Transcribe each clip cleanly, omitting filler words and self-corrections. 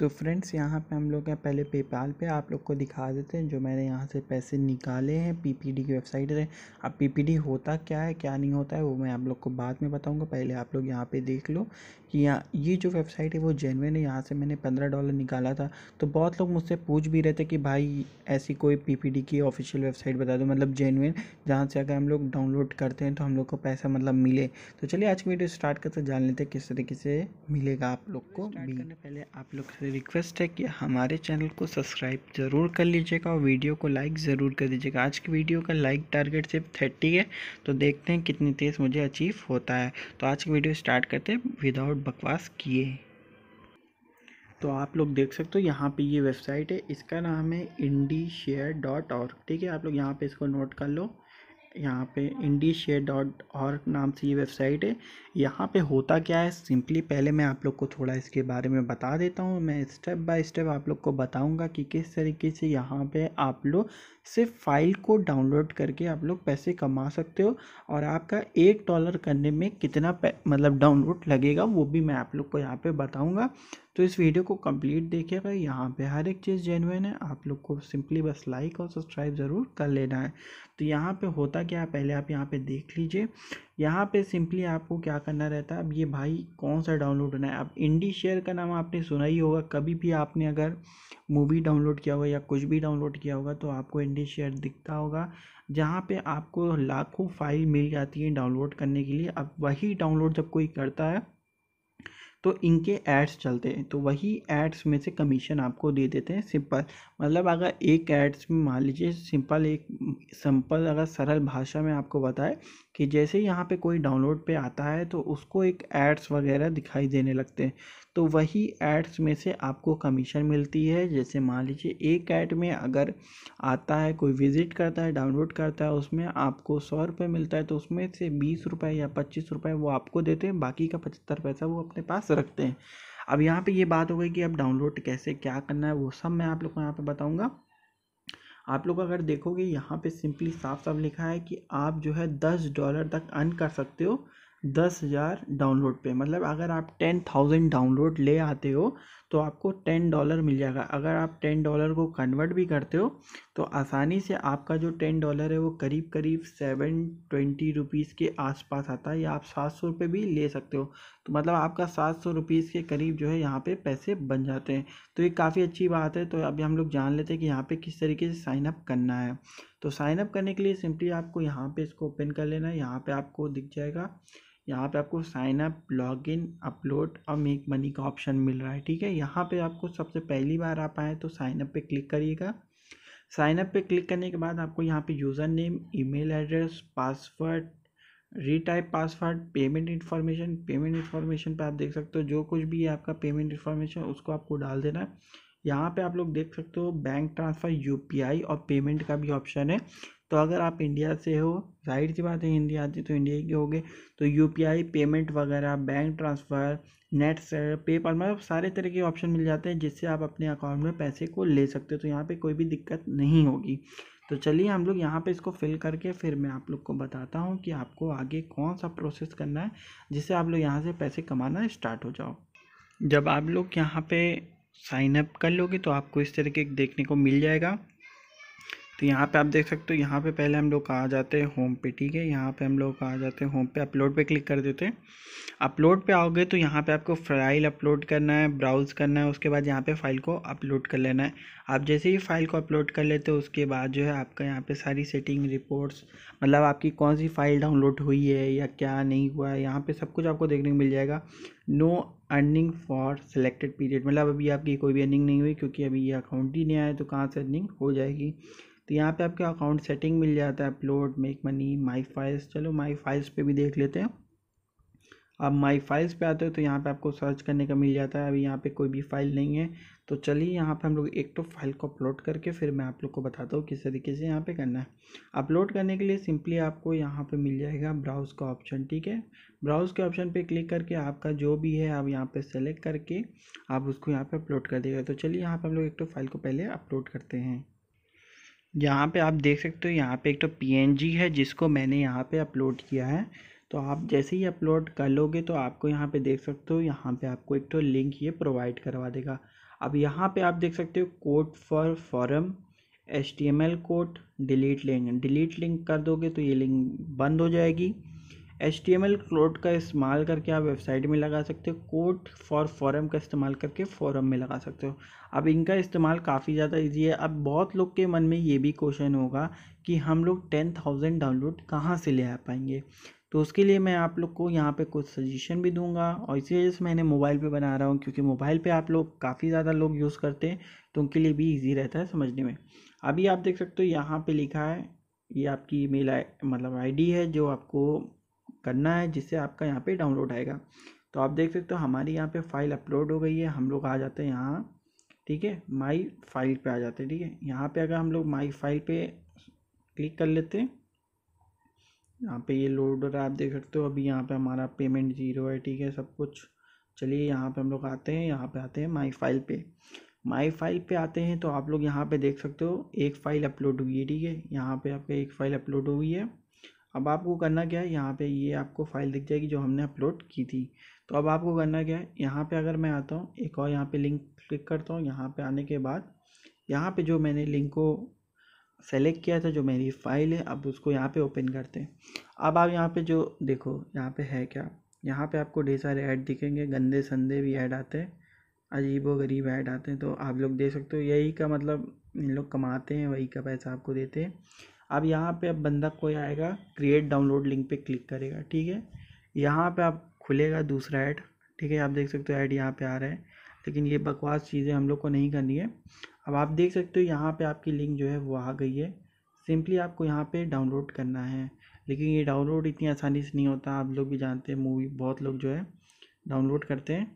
तो फ्रेंड्स यहाँ पे हम लोग हैं पहले पेपाल पे, आप लोग को दिखा देते हैं जो मैंने यहाँ से पैसे निकाले हैं पीपीडी की वेबसाइट से। अब पीपीडी होता क्या है क्या नहीं होता है वो मैं आप लोग को बाद में बताऊँगा, पहले आप लोग यहाँ पे देख लो कि यहाँ ये जो वेबसाइट है वो जेन्युइन है। यहाँ से मैंने $15 निकाला था। तो बहुत लोग मुझसे पूछ भी रहे थे कि भाई ऐसी कोई पीपीडी की ऑफिशियल वेबसाइट बता दो, मतलब जेन्युइन, जहाँ से अगर हम लोग डाउनलोड करते हैं तो हम लोग को पैसा मतलब मिले। तो चलिए आज की वीडियो स्टार्ट करते जान लेते हैं किस तरीके से मिलेगा आप लोग को। पहले आप लोग से रिक्वेस्ट है कि हमारे चैनल को सब्सक्राइब ज़रूर कर लीजिएगा और वीडियो को लाइक ज़रूर कर दीजिएगा। आज की वीडियो का लाइक टारगेट सिर्फ 30 है, तो देखते हैं कितनी तेज़ मुझे अचीव होता है। तो आज की वीडियो स्टार्ट करते हैं विदाउट बकवास किए। तो आप लोग देख सकते हो यहाँ पे ये वेबसाइट है, इसका नाम है IndiShare.org। ठीक है, आप लोग यहाँ पे इसको नोट कर लो, यहाँ पे IndiShare.org नाम से ये वेबसाइट है। यहाँ पे होता क्या है सिंपली, पहले मैं आप लोग को थोड़ा इसके बारे में बता देता हूँ। मैं स्टेप बाय स्टेप आप लोग को बताऊँगा कि किस तरीके से यहाँ पे आप लोग सिर्फ फाइल को डाउनलोड करके आप लोग पैसे कमा सकते हो और आपका $1 करने में कितना मतलब डाउनलोड लगेगा वो भी मैं आप लोग को यहाँ पे बताऊँगा। तो इस वीडियो को कंप्लीट देखिएगा, यहाँ पे हर एक चीज़ जेन्युइन है। आप लोग को सिंपली बस लाइक और सब्सक्राइब ज़रूर कर लेना है। तो यहाँ पे होता क्या है पहले आप यहाँ पे देख लीजिए। यहाँ पे सिंपली आपको क्या करना रहता है, अब ये भाई कौन सा डाउनलोड होना है। अब IndiShare का नाम आपने सुना ही होगा, कभी भी आपने अगर मूवी डाउनलोड किया होगा या कुछ भी डाउनलोड किया होगा तो आपको IndiShare दिखता होगा, जहाँ पे आपको लाखों फाइल मिल जाती है डाउनलोड करने के लिए। अब वही डाउनलोड जब कोई करता है तो इनके एड्स चलते हैं, तो वही एड्स में से कमीशन आपको दे देते हैं। सिंपल मतलब अगर एक एड्स में मान लीजिए सिंपल अगर सरल भाषा में आपको बताए कि जैसे यहाँ पे कोई डाउनलोड पे आता है तो उसको एक एड्स वगैरह दिखाई देने लगते हैं, तो वही एड्स में से आपको कमीशन मिलती है। जैसे मान लीजिए एक ऐड में अगर आता है कोई विज़िट करता है डाउनलोड करता है उसमें आपको ₹100 मिलता है, तो उसमें से ₹20 या ₹25 वो आपको देते हैं, बाकी का 75 पैसा वो अपने पास रखते हैं। अब यहाँ पे ये बात हो गई कि अब डाउनलोड कैसे क्या करना है वो सब मैं आप लोग को यहाँ पे बताऊँगा। आप लोग अगर देखोगे यहाँ पे सिंपली साफ साफ लिखा है कि आप जो है $10 तक अर्न कर सकते हो 10,000 डाउनलोड पे। मतलब अगर आप 10,000 डाउनलोड ले आते हो तो आपको $10 मिल जाएगा। अगर आप $10 को कन्वर्ट भी करते हो तो आसानी से आपका जो $10 है वो करीब करीब 720 रुपीज़ के आसपास आता है, या आप 700 रुपये भी ले सकते हो। तो मतलब आपका 700 रुपीज़ के करीब जो है यहाँ पे पैसे बन जाते हैं, तो ये काफ़ी अच्छी बात है। तो अभी हम लोग जान लेते हैं कि यहाँ पे किस तरीके से साइन अप करना है। तो साइन अप करने के लिए सिंपली आपको यहाँ पर इसको ओपन कर लेना है। यहाँ पर आपको दिख जाएगा, यहाँ पे आपको sign up, log in, upload और मेक मनी का ऑप्शन मिल रहा है। ठीक है, यहाँ पे आपको सबसे पहली बार आप आए तो साइन अप पे क्लिक करिएगा। साइन अप पे क्लिक करने के बाद आपको यहाँ पे user name, email address, password, retype password, payment information पे आप देख सकते हो जो कुछ भी है आपका पेमेंट इन्फॉर्मेशन उसको आपको डाल देना है। यहाँ पे आप लोग देख सकते हो बैंक ट्रांसफ़र, UPI और पेमेंट का भी ऑप्शन है। तो अगर आप इंडिया से हो, जाहिर सी बात है हिंदी आती तो इंडिया के होगे, तो UPI, पेमेंट वगैरह, बैंक ट्रांसफ़र, नेट से पेपाल, मतलब सारे तरह के ऑप्शन मिल जाते हैं जिससे आप अपने अकाउंट में पैसे को ले सकते हो। तो यहाँ पे कोई भी दिक्कत नहीं होगी। तो चलिए हम लोग यहाँ पे इसको फिल करके फिर मैं आप लोग को बताता हूँ कि आपको आगे कौन सा प्रोसेस करना है जिससे आप लोग यहाँ से पैसे कमाना स्टार्ट हो जाओ। जब आप लोग यहाँ पर साइनअप कर लोगे तो आपको इस तरीके देखने को मिल जाएगा। तो यहाँ पे आप देख सकते हो, यहाँ पे पहले हम लोग आ जाते हैं होम पे। ठीक है, यहाँ पे हम लोग आ जाते हैं होम पे, अपलोड पे क्लिक कर देते हैं। अपलोड पे आओगे तो यहाँ पे आपको फाइल अपलोड करना है, ब्राउज़ करना है, उसके बाद यहाँ पे फाइल को अपलोड कर लेना है। आप जैसे ही फाइल को अपलोड कर लेते हो उसके बाद जो है आपका यहाँ पर सारी सेटिंग, रिपोर्ट्स, मतलब आपकी कौन सी फ़ाइल डाउनलोड हुई है या क्या नहीं हुआ है, यहाँ पर सब कुछ आपको देखने को मिल जाएगा। No earning for selected period, मतलब अभी आपकी कोई भी अर्निंग नहीं हुई क्योंकि अभी ये अकाउंट ही नहीं आया, तो कहाँ से अर्निंग हो जाएगी। तो यहाँ पे आपके अकाउंट सेटिंग मिल जाता है, upload, make money, my files. चलो माई फाइल्स पे भी देख लेते हैं। अब माई फाइल्स पे आते हो तो यहाँ पे आपको सर्च करने का मिल जाता है। अभी यहाँ पे कोई भी फाइल नहीं है, तो चलिए यहाँ पे हम लोग एक तो फाइल को अपलोड करके फिर मैं आप लोग को बताता हूँ किस तरीके से यहाँ पे करना है। अपलोड करने के लिए सिंपली आपको यहाँ पे मिल जाएगा ब्राउज़ का ऑप्शन। ठीक है, ब्राउज़ के ऑप्शन पे क्लिक करके आपका जो भी है आप यहाँ पे सेलेक्ट करके आप उसको यहाँ पे अपलोड कर देगा। तो चलिए यहाँ पे हम लोग एक तो फाइल को पहले अपलोड करते हैं। यहाँ पे आप देख सकते हो यहाँ पे एक तो PNG है जिसको मैंने यहाँ पे अपलोड किया है। तो आप जैसे ही अपलोड कर लोगे तो आपको यहाँ पे देख सकते हो यहाँ पे आपको एक तो लिंक ये प्रोवाइड करवा देगा। अब यहाँ पे आप देख सकते हो code for form, HTML code, delete link. Delete link कर दोगे तो ये लिंक बंद हो जाएगी। HTML कोड का इस्तेमाल करके आप वेबसाइट में लगा सकते हो, कोड फॉर फॉरम का इस्तेमाल करके फॉरम में लगा सकते हो। अब इनका इस्तेमाल काफ़ी ज़्यादा इजी है। अब बहुत लोग के मन में ये भी क्वेश्चन होगा कि हम लोग 10,000 डाउनलोड कहाँ से ले आ पाएंगे, तो उसके लिए मैं आप लोग को यहाँ पे कुछ सजेशन भी दूंगा। और इसी वजह से मैंने मोबाइल पे बना रहा हूँ, क्योंकि मोबाइल पे आप लोग काफ़ी ज़्यादा लोग यूज़ करते हैं तो उनके लिए भी इजी रहता है समझने में। अभी आप देख सकते हो यहाँ पे लिखा है, ये आपकी ईमेल आईडी है जो आपको करना है, जिससे आपका यहाँ पर डाउनलोड आएगा। तो आप देख सकते हो हमारी यहाँ पर फाइल अपलोड हो गई है। हम लोग आ जाते हैं यहाँ, ठीक है, माई फाइल पर आ जाते हैं। ठीक है, यहाँ पर अगर हम लोग माई फाइल पर क्लिक कर लेते हैं, यहाँ पे ये लोड हो रहा है, आप देख सकते हो। अभी यहाँ पे हमारा पेमेंट 0 है, ठीक है, सब कुछ। चलिए यहाँ पे हम लोग आते हैं, यहाँ पे आते हैं माई फाइल पे। माई फाइल पे आते हैं तो आप लोग यहाँ पे देख सकते हो एक फ़ाइल अपलोड हुई है, ठीक है, यहाँ पे आपका एक फ़ाइल अपलोड हुई है। अब आपको करना क्या है, यहाँ पे ये आपको फ़ाइल दिख जाएगी जो हमने अपलोड की थी। तो अब आपको करना क्या है, यहाँ पर अगर मैं आता हूँ एक और यहाँ पर लिंक क्लिक करता हूँ। यहाँ पर आने के बाद यहाँ पर जो मैंने लिंक को सेलेक्ट किया था, जो मेरी फ़ाइल है, अब उसको यहाँ पे ओपन करते हैं। अब आप यहाँ पे जो देखो यहाँ पे है क्या, यहाँ पे आपको ढेर सारे ऐड दिखेंगे, गंदे संदे भी ऐड आते हैं, अजीबो गरीब ऐड आते हैं। तो आप लोग देख सकते हो यही का मतलब इन लोग कमाते हैं, वही का पैसा आपको देते हैं। अब यहाँ पे अब बंदा कोई आएगा, क्रिएट डाउनलोड लिंक पर क्लिक करेगा, ठीक है, यहाँ पर आप खुलेगा दूसरा ऐड, ठीक है, आप देख सकते हो ऐड यहाँ पर आ रहा है। लेकिन ये बकवास चीज़ें हम लोग को नहीं करनी है। अब आप देख सकते हो यहाँ पे आपकी लिंक जो है वो आ गई है। सिंपली आपको यहाँ पे डाउनलोड करना है, लेकिन ये डाउनलोड इतनी आसानी से नहीं होता। आप लोग भी जानते हैं, मूवी बहुत लोग जो है डाउनलोड करते हैं,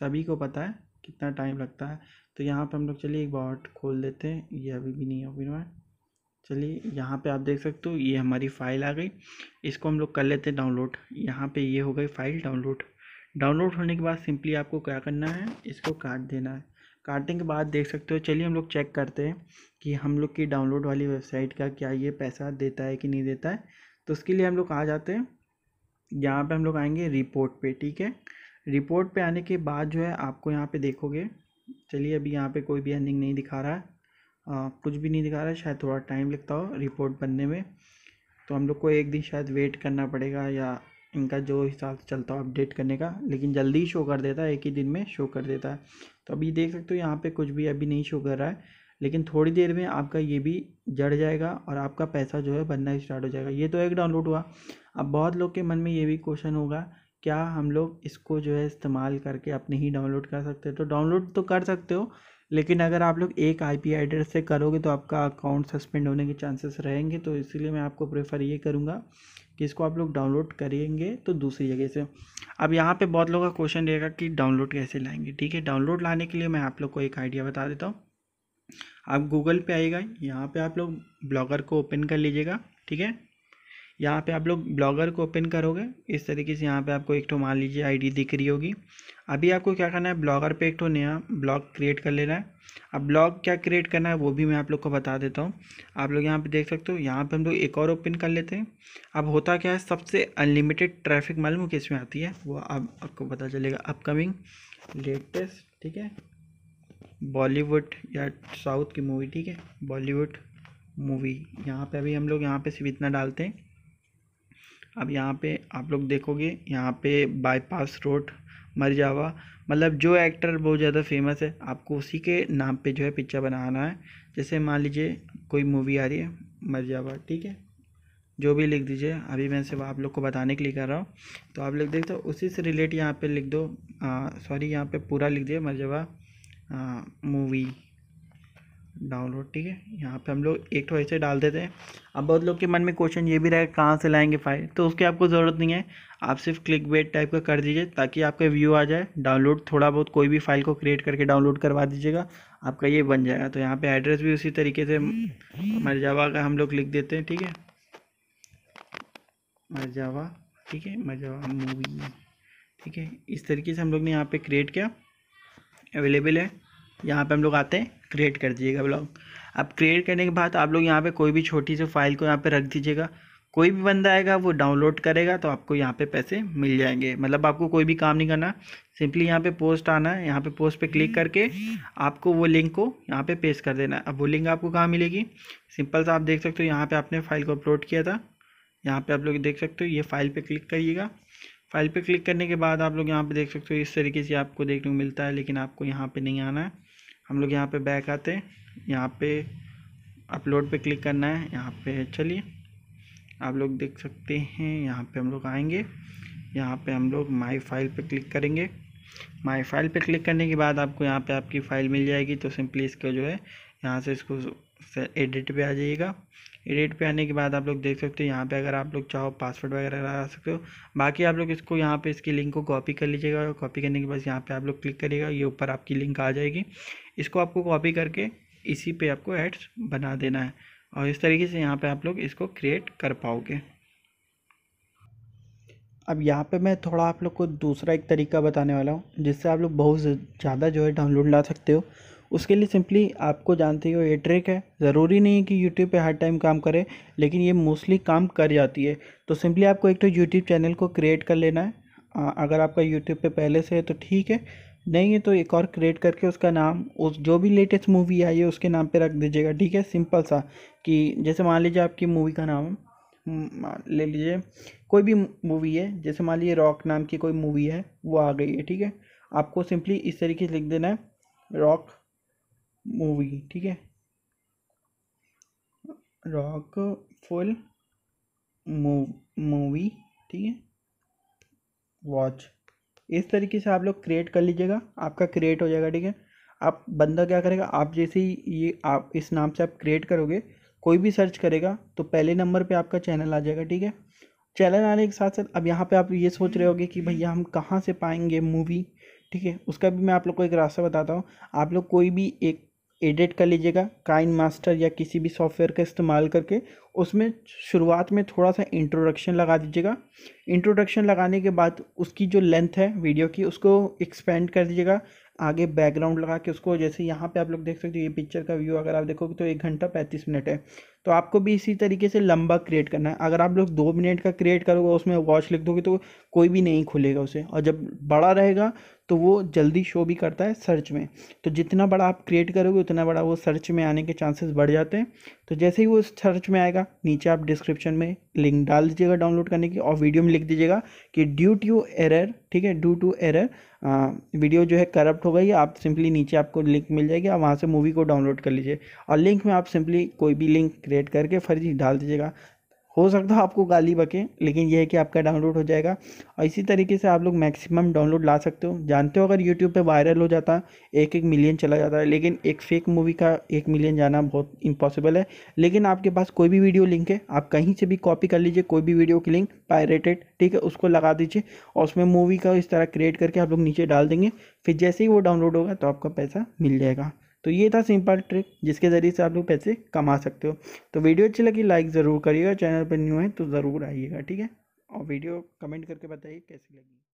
सभी को पता है कितना टाइम लगता है। तो यहाँ पे हम लोग चलिए एक बॉट खोल देते हैं, ये अभी भी नहीं ओपन हुआ। चलिए यहाँ पे आप देख सकते हो ये हमारी फ़ाइल आ गई, इसको हम लोग कर लेते हैं डाउनलोड। यहाँ पर ये हो गई फ़ाइल डाउनलोड। डाउनलोड होने के बाद सिंपली आपको क्या करना है, इसको काट देना है। काटने के बाद देख सकते हो, चलिए हम लोग चेक करते हैं कि हम लोग की डाउनलोड वाली वेबसाइट का क्या ये पैसा देता है कि नहीं देता है। तो उसके लिए हम लोग आ जाते हैं, यहाँ पे हम लोग आएंगे रिपोर्ट पे, ठीक है। रिपोर्ट पे आने के बाद जो है आपको यहाँ पे देखोगे, चलिए अभी यहाँ पे कोई भी अर्निंग नहीं दिखा रहा है, कुछ भी नहीं दिखा रहा है, शायद थोड़ा टाइम लगता हो रिपोर्ट बनने में। तो हम लोग को एक दिन शायद वेट करना पड़ेगा, या इनका जो हिसाब से चलता है अपडेट करने का, लेकिन जल्दी शो कर देता है, एक ही दिन में शो कर देता है। तो अभी देख सकते हो यहाँ पे कुछ भी अभी नहीं शो कर रहा है, लेकिन थोड़ी देर में आपका ये भी जड़ जाएगा और आपका पैसा जो है बनना स्टार्ट हो जाएगा। ये तो एक डाउनलोड हुआ। अब बहुत लोग के मन में ये भी क्वेश्चन होगा, क्या हम लोग इसको जो है इस्तेमाल करके अपने ही डाउनलोड कर सकते हो। तो डाउनलोड तो कर सकते हो, लेकिन अगर आप लोग एक IP एड्रेस से करोगे तो आपका अकाउंट सस्पेंड होने के चांसेस रहेंगे। तो इसलिए मैं आपको प्रेफर ये करूँगा कि इसको आप लोग डाउनलोड करेंगे तो दूसरी जगह से। अब यहाँ पे बहुत लोगों का क्वेश्चन रहेगा कि डाउनलोड कैसे लाएंगे, ठीक है। डाउनलोड लाने के लिए मैं आप लोग को एक आइडिया बता देता हूँ। आप गूगल पे आएगा, यहाँ पे आप लोग ब्लॉगर को ओपन कर लीजिएगा, ठीक है। यहाँ पे आप लोग ब्लॉगर को ओपन करोगे इस तरीके से। यहाँ पे आपको एक तो मान लीजिए ID दिख रही होगी। अभी आपको क्या करना है, ब्लॉगर पे एक तो नया ब्लॉग क्रिएट कर लेना है। अब ब्लॉग क्या क्रिएट करना है वो भी मैं आप लोग को बता देता हूँ। आप लोग यहाँ पे देख सकते हो, यहाँ पे हम लोग एक और ओपन कर लेते हैं। अब होता क्या है, सबसे अनलिमिटेड ट्रैफिक मालूम किस में आती है, वो अब आपको पता चलेगा। अपकमिंग, लेटेस्ट, ठीक है, बॉलीवुड या साउथ की मूवी, ठीक है, बॉलीवुड मूवी। यहाँ पर अभी हम लोग यहाँ पर सिर्फ इतना डालते हैं। अब यहाँ पे आप लोग देखोगे, यहाँ पे बाईपास रोड मर जावा, मतलब जो एक्टर बहुत ज़्यादा फेमस है आपको उसी के नाम पे जो है पिक्चर बनाना है। जैसे मान लीजिए कोई मूवी आ रही है मर जावा, ठीक है, जो भी लिख दीजिए। अभी मैं सिर्फ आप लोग को बताने के लिए कर रहा हूँ। तो आप लोग देखते हो उसी से रिलेट यहाँ पे लिख दो, सॉरी यहाँ पे पूरा लिख दिया मर जावा मूवी डाउनलोड, ठीक है। यहाँ पे हम लोग एक तो ऐसे डाल देते हैं। अब बहुत लोग के मन में क्वेश्चन ये भी रहेगा कहाँ से लाएंगे फाइल, तो उसकी आपको ज़रूरत नहीं है। आप सिर्फ क्लिक बेट टाइप का कर दीजिए ताकि आपका व्यू आ जाए। डाउनलोड थोड़ा बहुत कोई भी फाइल को क्रिएट करके डाउनलोड करवा दीजिएगा, आपका ये बन जाएगा। तो यहाँ पे एड्रेस भी उसी तरीके से मर जावा का हम लोग लिख देते हैं, ठीक है, मर जावा, ठीक है, मर जावा मूवी, ठीक है। इस तरीके से हम लोग ने यहाँ पर क्रिएट किया, अवेलेबल है। यहाँ पे हम लोग आते हैं, क्रिएट कर दीजिएगा ब्लॉग। अब क्रिएट करने के बाद आप लोग यहाँ पे कोई भी छोटी सी फाइल को यहाँ पे रख दीजिएगा। कोई भी बंदा आएगा वो डाउनलोड करेगा तो आपको यहाँ पे पैसे मिल जाएंगे। मतलब आपको कोई भी काम नहीं करना, सिंपली यहाँ पे पोस्ट आना है, यहाँ पे पोस्ट पे क्लिक करके आपको वो लिंक को यहाँ पे पेस्ट कर देना है। अब वो लिंक आपको कहाँ मिलेगी, सिंपल सा आप देख सकते हो यहाँ पे आपने फाइल को अपलोड किया था, यहाँ पे आप लोग देख सकते हो ये फाइल पे क्लिक करिएगा। फाइल पे क्लिक करने के बाद आप लोग यहाँ पे देख सकते हो इस तरीके से आपको देखने को मिलता है, लेकिन आपको यहाँ पे नहीं आना है। हम लोग यहाँ पे बैक आते हैं, यहाँ पे अपलोड पे क्लिक करना है। यहाँ पे चलिए आप लोग देख सकते हैं, यहाँ पे हम लोग आएंगे, यहाँ पे हम लोग माई फाइल पे क्लिक करेंगे। माई फाइल पे क्लिक करने के बाद आपको यहाँ पे आपकी फ़ाइल मिल जाएगी। तो सिंपली इसका जो है यहाँ से इसको एडिट पे आ जाइएगा। एडिट पे आने के बाद आप लोग देख सकते हो यहाँ पे अगर आप लोग चाहो पासवर्ड वगैरह लगा सकते हो। बाकी आप लोग इसको यहाँ पे इसकी लिंक को कॉपी कर लीजिएगा और कॉपी करने के बाद यहाँ पे आप लोग क्लिक करिएगा, ये ऊपर आपकी लिंक आ जाएगी। इसको आपको कॉपी करके इसी पे आपको एड्स बना देना है और इस तरीके से यहाँ पे आप लोग इसको क्रिएट कर पाओगे। अब यहाँ पे मैं थोड़ा आप लोग को दूसरा एक तरीका बताने वाला हूँ जिससे आप लोग बहुत ज़्यादा जो है डाउनलोड ला सकते हो। उसके लिए सिंपली आपको जानते हो ये ट्रिक है, ज़रूरी नहीं है कि YouTube पे हर टाइम काम करे, लेकिन ये मोस्टली काम कर जाती है। तो सिंपली आपको एक तो YouTube चैनल को क्रिएट कर लेना है। अगर आपका YouTube पे पहले से है तो ठीक है, नहीं है तो एक और क्रिएट करके उसका नाम उस जो भी लेटेस्ट मूवी आई है उसके नाम पे रख दीजिएगा। ठीक है, सिंपल सा कि जैसे मान लीजिए आपकी मूवी का नाम ले लीजिए, कोई भी मूवी है, जैसे मान लीजिए रॉक नाम की कोई मूवी है वो आ गई है। ठीक है, आपको सिंपली इस तरीके से लिख देना है रॉक मूवी। ठीक है, रॉक फुल मूवी, ठीक है, वॉच। इस तरीके से आप लोग क्रिएट कर लीजिएगा, आपका क्रिएट हो जाएगा। ठीक है, आप बंदा क्या करेगा, आप जैसे ही ये आप इस नाम से आप क्रिएट करोगे, कोई भी सर्च करेगा तो पहले नंबर पे आपका चैनल आ जाएगा। ठीक है, चैनल आने के साथ साथ अब यहाँ पे आप ये सोच रहे होगे कि भैया हम कहाँ से पाएंगे मूवी। ठीक है, उसका भी मैं आप लोग को एक रास्ता बताता हूँ। आप लोग कोई भी एक एडिट कर लीजिएगा काइन मास्टर या किसी भी सॉफ्टवेयर का इस्तेमाल करके, उसमें शुरुआत में थोड़ा सा इंट्रोडक्शन लगा दीजिएगा। इंट्रोडक्शन लगाने के बाद उसकी जो लेंथ है वीडियो की उसको एक्सपेंड कर दीजिएगा, आगे बैकग्राउंड लगा के उसको, जैसे यहाँ पे आप लोग देख सकते हो ये पिक्चर का व्यू अगर आप देखोगे तो 1 घंटा 35 मिनट है। तो आपको भी इसी तरीके से लंबा क्रिएट करना है। अगर आप लोग 2 मिनट का क्रिएट करोगे उसमें वॉच लिख दोगे तो कोई भी नहीं खुलेगा उसे, और जब बड़ा रहेगा तो वो जल्दी शो भी करता है सर्च में। तो जितना बड़ा आप क्रिएट करोगे उतना बड़ा वो सर्च में आने के चांसेस बढ़ जाते हैं। तो जैसे ही वो सर्च में आएगा, नीचे आप डिस्क्रिप्शन में लिंक डाल दीजिएगा डाउनलोड करने की, और वीडियो में लिख दीजिएगा कि ड्यू टू एरर। ठीक है, ड्यू टू एरर वीडियो जो है करप्ट हो गई। आप सिंपली नीचे आपको लिंक मिल जाएगी, आप वहाँ से मूवी को डाउनलोड कर लीजिए और लिंक में आप सिंपली कोई भी लिंक क्रिएट करके फर्जी डाल दीजिएगा। हो सकता है आपको गाली बके, लेकिन यह है कि आपका डाउनलोड हो जाएगा। और इसी तरीके से आप लोग मैक्सिमम डाउनलोड ला सकते हो। जानते हो अगर YouTube पे वायरल हो जाता 1-1 मिलियन चला जाता है, लेकिन एक फेक मूवी का 1 मिलियन जाना बहुत इम्पॉसिबल है। लेकिन आपके पास कोई भी वीडियो लिंक है, आप कहीं से भी कॉपी कर लीजिए कोई भी वीडियो की लिंक पायरेटेड, ठीक है, उसको लगा दीजिए और उसमें मूवी का इस तरह क्रिएट करके आप लोग नीचे डाल देंगे। फिर जैसे ही वो डाउनलोड होगा तो आपका पैसा मिल जाएगा। तो ये था सिंपल ट्रिक जिसके ज़रिए से आप लोग पैसे कमा सकते हो। तो वीडियो अच्छी लगी लाइक ज़रूर करिएगा, चैनल पर न्यू है तो ज़रूर आइएगा। ठीक है, और वीडियो कमेंट करके बताइए कैसी लगी।